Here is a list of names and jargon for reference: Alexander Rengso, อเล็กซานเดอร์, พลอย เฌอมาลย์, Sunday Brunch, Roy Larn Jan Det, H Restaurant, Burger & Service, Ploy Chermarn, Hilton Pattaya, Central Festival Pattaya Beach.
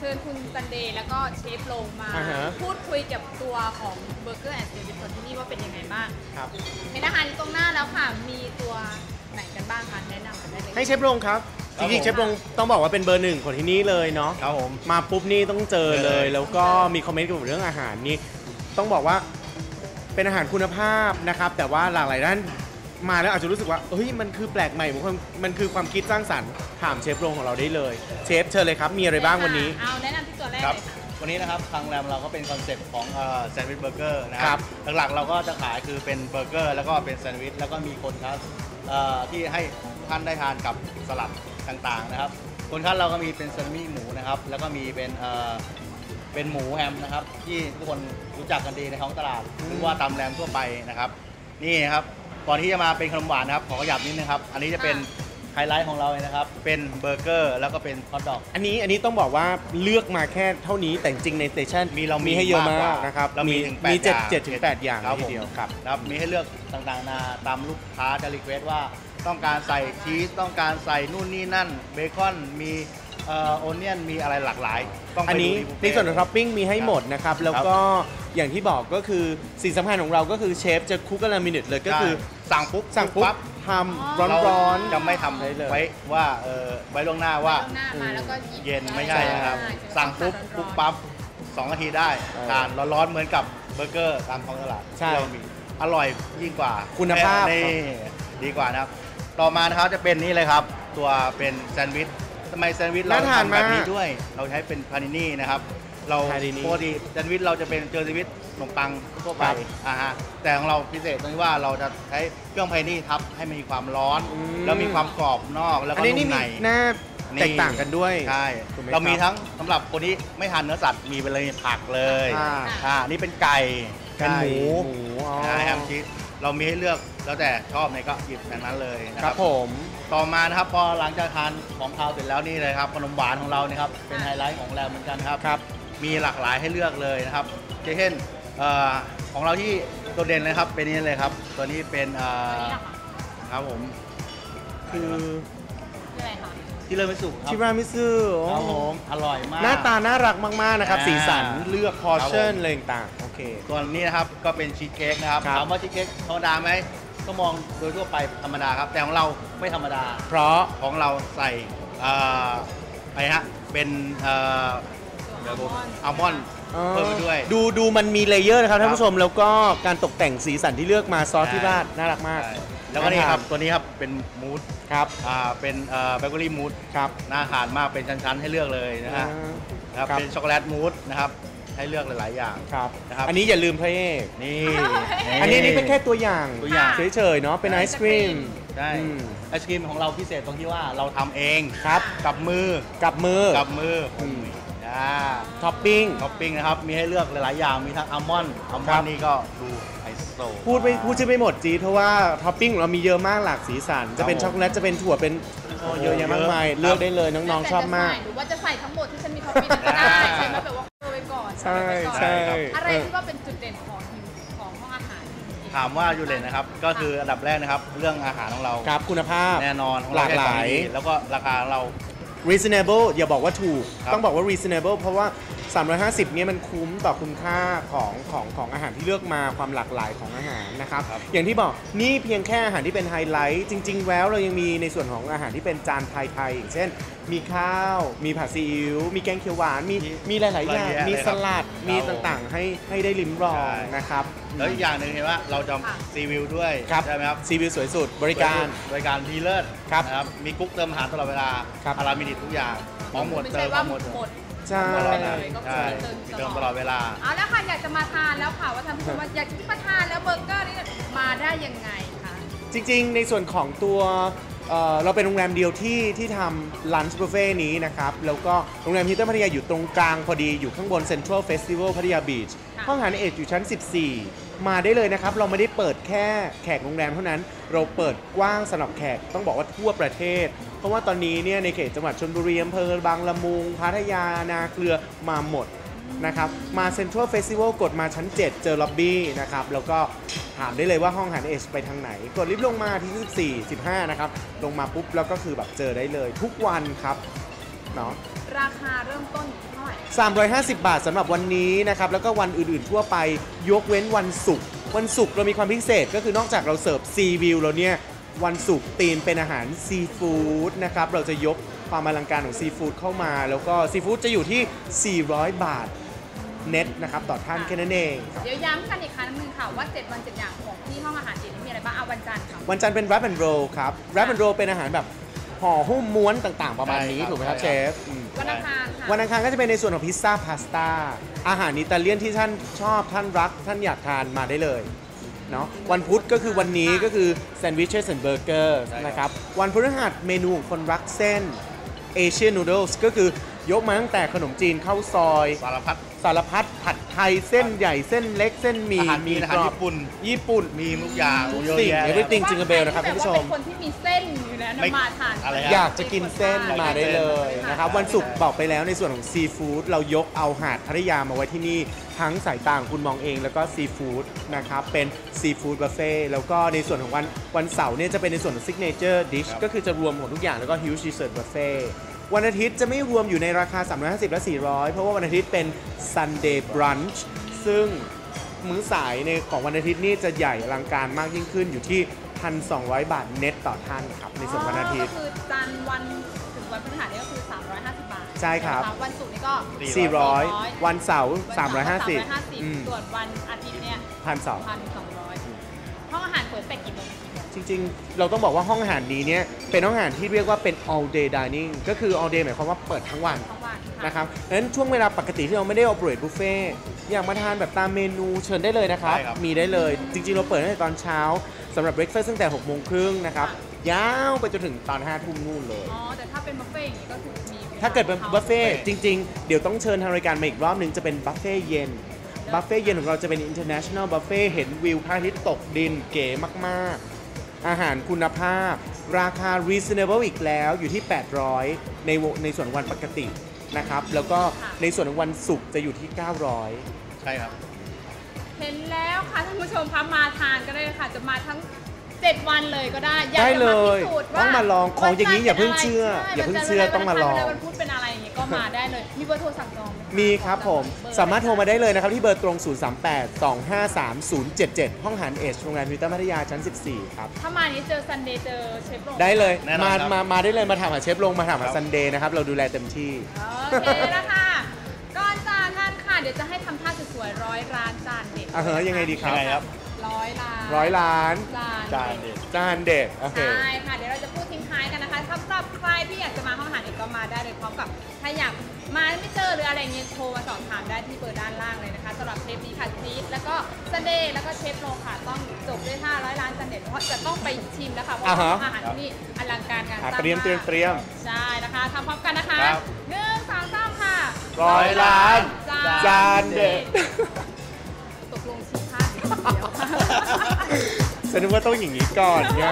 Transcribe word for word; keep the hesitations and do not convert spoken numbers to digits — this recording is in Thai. เชิญคุณซันเดย์แล้วก็เชฟลงมาพูดคุยกับตัวของเบอร์เกอร์แอนด์เซอร์วิสที่นี่ว่าเป็นยังไงบ้างครับเห็นอาหารตรงหน้าแล้วค่ะมีตัวไหนกันบ้างคะแนะนำกันได้เลยให้เชฟลงครับจริงๆเชฟลงต้องบอกว่าเป็นเบอร์หนึ่งของที่นี่เลยเนาะครับผมมาปุ๊บนี่ต้องเจอเลยแล้วก็มีคอมเมนต์เกี่ยวกับเรื่องอาหารนี่ต้องบอกว่าเป็นอาหารคุณภาพนะครับแต่ว่าหลากหลายด้านมาแล้วอาจจะรู้สึกว่าเฮ้ยมันคือแปลกใหม่มันคือความคิดสร้างสรรค์ถามเชฟลงของเราได้เลยเชฟเชิญเลยครับมีอะไรบ้างวันนี้เอาแนะนำที่ตัวแรกเลยวันนี้นะครับทางแรมเราก็เป็นคอนเซ็ปต์ของแซนด์วิชเบอร์เกอร์นะครับหลักๆเราก็จะขายคือเป็นเบอร์เกอร์แล้วก็เป็นแซนด์วิชแล้วก็มีคนครับที่ให้ท่านได้ทานกับสลัดต่างๆนะครับคนคัดเราก็มีเป็นแซนด์วิชหมูนะครับแล้วก็มีเป็นเป็นหมูแฮมนะครับที่ทุกคนรู้จักกันดีในท้องตลาดหรือว่าตามแรมทั่วไปนะครับนี่ครับก่อนที่จะมาเป็นขนมหวานนะครับขอขยับนิดนึงครับอันนี้จะเป็นไฮไลท์ของเราเลยนะครับเป็นเบอร์เกอร์แล้วก็เป็นฮอทดอกอันนี้อันนี้ต้องบอกว่าเลือกมาแค่เท่านี้แต่จริงในสเตชันมีเรามีให้เยอะมากนะครับเรามีถึงมีเจ็ดถึงแปดอย่างทีเดียวครับครับมีให้เลือกต่างๆนาตามลูกค้าจะรีเควสต์ว่าต้องการใส่ชีสต้องการใส่นู่นนี่นั่นเบคอนมีเอ่อโอเนียนมีอะไรหลากหลายต้องไปดูในส่วนของท็อปปิ้งมีให้หมดนะครับแล้วก็อย่างที่บอกก็คือสิ่งสำคัญของเราก็คือเชฟจะคุกกันละมินิทเลยก็คือสั่งปุ๊บสั่งปุ๊บทำร้อนๆจะไม่ทำเลยไว้ว่าเออไว้ล่วงหน้าว่าเย็นไม่ใช่นะครับสั่งปุ๊บปุ๊บปั๊บสองนาทีได้ทานร้อนๆเหมือนกับเบอร์เกอร์ตามท้องตลาดที่เรามีอร่อยยิ่งกว่าคุณภาพดีกว่านะครับต่อมานะครับจะเป็นนี่เลยครับตัวเป็นแซนด์วิชทำไมแซนด์วิชเราทำแบบนี้ด้วยเราใช้เป็นพานินี่นะครับเราปกติแซนด์วิชเราจะเป็นเจอแซนด์วิชขนมปังทั่วไปอ่าฮะแต่ของเราพิเศษตรงที่ว่าเราจะใช้เครื่องพานินี่ทับให้มันมีความร้อนแล้วมีความกรอบนอกแล้วก็นุ่มในหน้าแตกต่างกันด้วยใช่เรามีทั้งสำหรับคนที่ไม่ทานเนื้อสัตว์มีไปเลยผักเลยอ่านี่เป็นไก่เป็นหมูนะแฮมชีสเรามีให้เลือกแล้วแต่ชอบในก็หยิบอย่างนั้นเลยนะครับผมต่อมานะครับพอหลังจากทานของคาวเสร็จแล้วนี่เลยครับขนมหวานของเราเนี่ยครับเป็นไฮไลท์ของแรมเหมือนกันครับครับมีหลากหลายให้เลือกเลยนะครับเช่นของเราที่โดดเด่นเลยครับเป็นนี่เลยครับตัวนี้เป็นครับผมคือที่เริ่มมิสุครับที่เริ่มมิสุครับผมอร่อยมากหน้าตาน่ารักมากๆนะครับสีสันเลือกพอร์ชั่นอะไรต่างๆโอเคตัวนี้นะครับก็เป็นชีสเค้กนะครับถามว่าชีสเค้กธรรมดาไหมก็มองโดยทั่วไปธรรมดาครับแต่ของเราไม่ธรรมดาเพราะของเราใส่อะไรฮะเป็นอัลมอนด์เพิ่มไปด้วยดูดูมันมีเลเยอร์นะครับท่านผู้ชมแล้วก็การตกแต่งสีสันที่เลือกมาซอสที่ราดน่ารักมากแล้วก็นี่ครับตัวนี้ครับเป็นมูสครับเป็นแบเกอรี่มูสครับน่าทานมากเป็นชั้นๆให้เลือกเลยนะฮะเป็นช็อกโกแลตมูสนะครับให้เลือกหลายๆอย่างครับนะครับอันนี้อย่าลืมพระเอกนี่อันนี้นี่เป็นแค่ตัวอย่างตัวอย่างเฉยๆเนาะเป็นไอศครีมใช่ไอศครีมของเราพิเศษตรงที่ว่าเราทำเองครับกับมือกับมือกับมือท็อปปิ้งท็อปปิ้งนะครับมีให้เลือกหลายๆอย่างมีทั้งอัลมอนด์อัลมอนด์นี่ก็ดูไอโซพูดไปพูดชื่อไปหมดจีเพราะว่าท็อปปิ้งเรามีเยอะมากหลากสีสันจะเป็นช็อกโกแลตจะเป็นถั่วเป็นเยอะแยะมากมายเลือกได้เลยน้องๆชอบมากหรือว่าจะใส่ทั้งหมดที่ฉันมีท็อปปิ้งก็ได้ใช่ไหมแบบว่าโรยไปก่อนใช่ใช่อะไรที่ว่าเป็นจุดเด่นของของห้องอาหารถามว่าจุดเด่นนะครับก็คืออันดับแรกนะครับเรื่องอาหารของเราครับคุณภาพแน่นอนหลากหลายแล้วก็ราคาเราreasonable อย่าบอกว่าถูกต้องบอกว่า reasonable เพราะว่าสามร้อยห้าสิบเนี่ยมันคุ้มต่อคุณค่าของของของอาหารที่เลือกมาความหลากหลายของอาหารนะครับอย่างที่บอกนี่เพียงแค่อาหารที่เป็นไฮไลท์จริงๆแล้วเรายังมีในส่วนของอาหารที่เป็นจานไทยๆอย่างเช่นมีข้าวมีผัดซีอิ๊วมีแกงเขียวหวานมีมีหลายๆอย่างมีสลัดมีต่างๆให้ให้ได้ลิ้มลองนะครับแล้วอีกอย่างหนึ่งเห็นว่าเราจะซีวิวด้วยใช่ไหมครับซีวิวสวยสุดบริการบริการดีเลิศครับมีกุ๊กเติมอาหารตลอดเวลาอารามิดิทุกอย่างพร้อมหมดเติมพร้อมหมดใช่เติมตลอดเวลาเอาแล้วค่ะอยากจะมาทานแล้วค่ะว่าท่านผู้ชมว่าอยากที่มาทานแล้วเบอร์เกอร์นี่มาได้ยังไงคะจริงๆในส่วนของตัวเราเป็นโรงแรมเดียวที่ที่ทำลันช์บุฟเฟ่นี้นะครับแล้วก็โรงแรมฮิลตันพัทยาอยู่ตรงกลางพอดีอยู่ข้างบนเซ็นทรัลเฟสติวัลพัทยาบีชห้องอาหารเอจอยู่ชั้นสิบสี่มาได้เลยนะครับเราไม่ได้เปิดแค่แขกโรงแรมเท่านั้นเราเปิดกว้างสำหรับแขกต้องบอกว่าทั่วประเทศเพราะว่าตอนนี้เนี่ยในเขตจังหวัดชลบุรีอำเภอบางละมุงพัทยานาเกลือมาหมดนะครับมาเซ็นทรัลเฟสติวัลกดมาชั้นเจ็ดเจอล็อบบี้นะครับแล้วก็ถามได้เลยว่าห้องอาหารเอชไปทางไหนกดลิฟต์ลงมาที่ยี่สิบสี่ สิบห้านะครับลงมาปุ๊บแล้วก็คือแบบเจอได้เลยทุกวันครับ เนาะราคาเริ่มต้นเท่าไหร่สามร้อยห้าสิบบาทสำหรับวันนี้นะครับแล้วก็วันอื่นๆทั่วไปยกเว้นวันศุกร์วันศุกร์เรามีความพิเศษก็คือนอกจากเราเสิร์ฟซีวิวแล้วเนี่ยวันศุกร์ตีมเป็นอาหารซีฟู้ดนะครับเราจะยกความอลังการของซีฟู้ดเข้ามาแล้วก็ซีฟู้ดจะอยู่ที่สี่ร้อยบาทเน็ตนะครับต่อท่านแค่นั้นเองเดี๋ยวย้ำกันอีกครั้งนึงค่ะว่าเจ็ดวันเจ็ดอย่างของที่ห้องอาหารจีนมีอะไรบ้างเอาวันจันทร์ครับวันจันทร์เป็น wrap and roll ครับ wrap and roll เป็นอาหารแบบห่อหุ้มม้วนต่างๆประมาณนี้ถูกไหมครับเชฟวันอังคารค่ะวันอังคารก็จะเป็นในส่วนของพิซซ่าพาสต้าอาหารอิตาเลียนที่ท่านชอบท่านรักท่านอยากทานมาได้เลยเนาะวันพุธก็คือวันนี้ก็คือแซนด์วิชเชสและเบอร์เกอร์นะครับวันพฤหัสเมนูของคนรักเส้นเอเชียนูโดลส์ก็คือยกมาตั้งแต่ขนมจีนข้าวซอยสารพัดสารพัดผัดไทยเส้นใหญ่เส้นเล็กเส้นหมี่มีอาหารญี่ปุ่นญี่ปุ่นมีทุกอย่างสิ่งนี้เป็นติ่งจิงเบลนะครับท่านผู้ชมคนที่มีเส้นอยู่แล้วมาทานอยากจะกินเส้นมาได้เลยนะครับวันศุกร์บอกไปแล้วในส่วนของซีฟู้ดเรายกเอาหาดพัทยามาไว้ที่นี่ทั้งสายตาของคุณมองเองแล้วก็ซีฟู้ดนะครับเป็นซีฟู้ดบุฟเฟ่แล้วก็ในส่วนของวันวันเสาร์เนี่ยจะเป็นในส่วนของซิกเนเจอร์ดิชก็คือจะรวมหมดทุกอย่างแล้วก็ฮิวจ์ดีเซอร์บุฟเฟ่วันอาทิตย์จะไม่รวมอยู่ในราคาสามร้อยห้าสิบและสี่ร้อยเพราะว่าวันอาทิตย์เป็น Sunday Brunch ซึ่งมื้อสายในของวันอาทิตย์นี่จะใหญ่อลังการมากยิ่งขึ้นอยู่ที่ หนึ่งพันสองร้อยบาทเน็ตต่อท่านครับในส่วนวันอาทิตย์ก็คือจันทร์วันถึงวันพฤหัสนี่ก็คือสามร้อยห้าสิบบาทใช่ครับวันศุกร์นี่ก็สี่ร้อยวันเสาร์สามร้อยห้าสิบส่วนวันอาทิตย์เนี่ย หนึ่งพันสองร้อยห้องอาหารเปิดเป็ดกี่โมงจริงๆเราต้องบอกว่าห้องอาหารนี้เนี่ยเป็นห้องอาหารที่เรียกว่าเป็น all day dining ก็คือ all day หมายความว่าเปิดทั้งวันนะครับดังนั้นช่วงเวลาปกติที่เราไม่ได้ operate buffet อยากมาทานแบบตามเมนูเชิญได้เลยนะครับมีได้เลยจริงๆเราเปิดตั้งแต่ตอนเช้าสำหรับ breakfast ตั้งแต่หกโมงครึ่งนะครับยาวไปจนถึงตอนห้าทุ่มนู่นเลยอ๋อแต่ถ้าเป็นบุฟเฟ่ต์อย่างนี้ก็คือมีถ้าเกิดเป็นบุฟเฟ่ต์จริงๆเดี๋ยวต้องเชิญทางรายการมาอีกรอบนึงจะเป็นบุฟเฟ่ต์เย็นบุฟเฟ่ต์เย็นของเราจะเป็น international buffet เห็นวิวพระอาทิตย์ตกดินเก๋มากๆอาหารคุณภาพราคา reasonable อีกแล้วอยู่ที่แปดร้อยในในส่วนวันปกตินะครับแล้วก็ในส่วนของวันศุกร์จะอยู่ที่เก้าร้อยใช่ครับเห็นแล้วค่ะท่านผู้ชมคะมาทานก็ได้ค่ะจะมาทั้งเจ็ดวันเลยก็ได้อยากจะมาพิสูจน์ว่าต้องมาลองของอย่างนี้อย่าเพิ่งเชื่ออย่าเพิ่งเชื่อต้องมาลองวันพุธเป็นอะไรอย่างนี้ก็มาได้เลยมีเบอร์โทรสั่งจองมีครับผมสามารถโทรมาได้เลยนะครับที่เบอร์ตรงศูนย์ สาม แปด สอง ห้า สาม ศูนย์ เจ็ด เจ็ดห้องอาหารเอชโรงแรมวิวต้าพัทยาชั้นสิบสี่ครับถ้ามานี้เจอซันเดย์เจอเชฟลงได้เลยมามามาได้เลยมาถามหาเชฟลงมาถามหาซันเดย์นะครับเราดูแลเต็มที่โอเคนะคะก่อนจากกันค่ะเดี๋ยวจะให้ทำท่าสวยๆร้อยร้านจานเด็ดอ่ะเฮ้ยยังไงดีครับร้อยล้านร้อยล้านจานเด็ดจานเด็ดโอเคใช่ค่ะเดี๋ยวเราจะพูดทิ้งท้ายกันนะคะสำหรับใครที่อยากจะมาห้องอาหารเอกก็มาได้เลยพร้อมกับถ้าอยากมาไม่เจอหรืออะไรเงี้ยโทรมาสอบถามได้ที่เบอร์ด้านล่างเลยนะคะสำหรับเชฟนี้ค่ะซีดแล้วก็ซันเดย์แล้วก็เชฟโลค่ะต้องจบด้วยท่าร้อยล้านจานเด็ดเพราะจะต้องไปชิมแล้วค่ะเพราะอาหารที่นี่อลังการงานเตรียมเตรียมเตรียมใช่นะคะทำพร้อมกันนะคะหนึ่งสองสามค่ะร้อยล้านจานเด็ดตกลงชิมค่ะฉันนึกว่าต้องอย่างนี้ก่อนไง